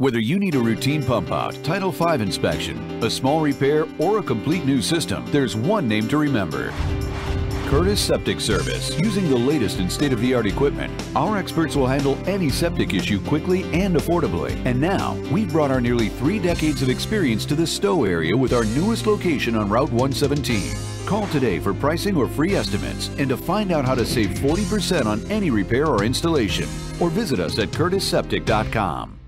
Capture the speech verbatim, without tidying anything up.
Whether you need a routine pump out, Title five inspection, a small repair, or a complete new system, there's one name to remember. Curtis Septic Service. Using the latest and state-of-the-art equipment, our experts will handle any septic issue quickly and affordably. And now, we've brought our nearly three decades of experience to the Stow area with our newest location on Route one seventeen. Call today for pricing or free estimates and to find out how to save forty percent on any repair or installation, or visit us at curtis septic dot com.